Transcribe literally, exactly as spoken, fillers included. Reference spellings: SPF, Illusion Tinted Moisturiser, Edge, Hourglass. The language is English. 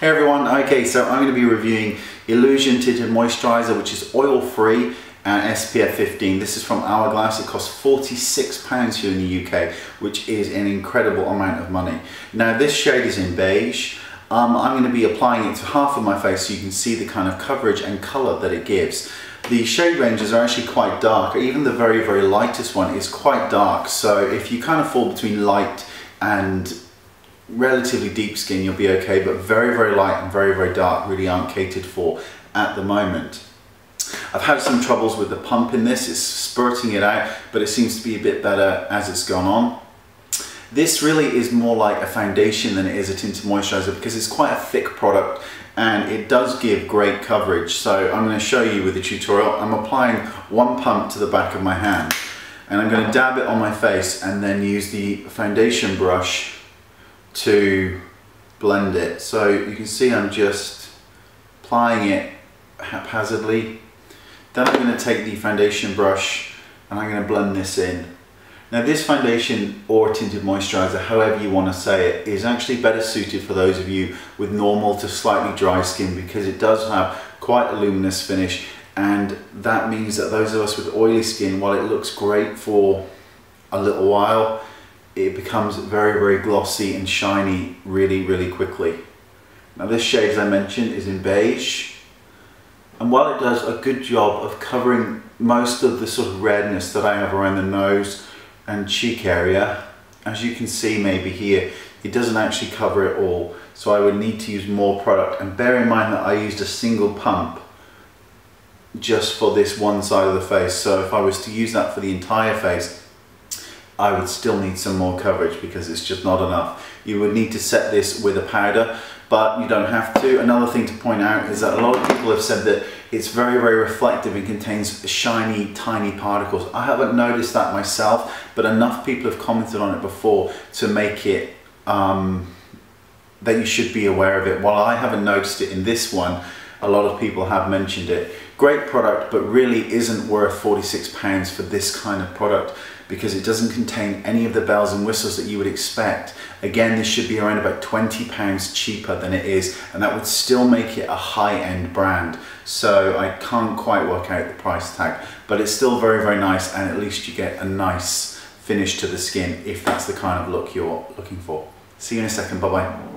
Hey everyone, okay, so I'm going to be reviewing Illusion Tinted Moisturiser, which is oil-free and S P F fifteen. This is from Hourglass. It costs forty-six pounds here in the U K, which is an incredible amount of money. Now this shade is in beige. Um, I'm going to be applying it to half of my face so you can see the kind of coverage and colour that it gives. The shade ranges are actually quite dark. Even the very, very lightest one is quite dark. So if you kind of fall between light and relatively deep skin, you'll be okay, but very, very light and very, very dark really aren't catered for at the moment. I've had some troubles with the pump in this. It's spurting it out, but it seems to be a bit better as it's gone on. This really is more like a foundation than it is a tinted moisturiser because it's quite a thick product and it does give great coverage. So I'm going to show you with the tutorial. I'm applying one pump to the back of my hand and I'm going to dab it on my face and then use the foundation brush to blend it. So you can see I'm just applying it haphazardly. Then I'm going to take the foundation brush and I'm going to blend this in. Now this foundation or tinted moisturiser, however you want to say it, is actually better suited for those of you with normal to slightly dry skin because it does have quite a luminous finish, and that means that those of us with oily skin, while it looks great for a little while, it becomes very, very glossy and shiny really, really quickly. Now this shade, as I mentioned, is in beige, and while it does a good job of covering most of the sort of redness that I have around the nose and cheek area, as you can see maybe here, it doesn't actually cover it all, so I would need to use more product. And bear in mind that I used a single pump just for this one side of the face, so if I was to use that for the entire face, I would still need some more coverage because it's just not enough. You would need to set this with a powder, but you don't have to. Another thing to point out is that a lot of people have said that it's very, very reflective and contains shiny, tiny particles. I haven't noticed that myself, but enough people have commented on it before to make it um, that you should be aware of it. While I haven't noticed it in this one, a lot of people have mentioned it. Great product, but really isn't worth forty-six pounds for this kind of product because it doesn't contain any of the bells and whistles that you would expect. Again, this should be around about twenty pounds cheaper than it is, and that would still make it a high-end brand. So I can't quite work out the price tag, but it's still very, very nice, and at least you get a nice finish to the skin if that's the kind of look you're looking for. See you in a second, bye-bye.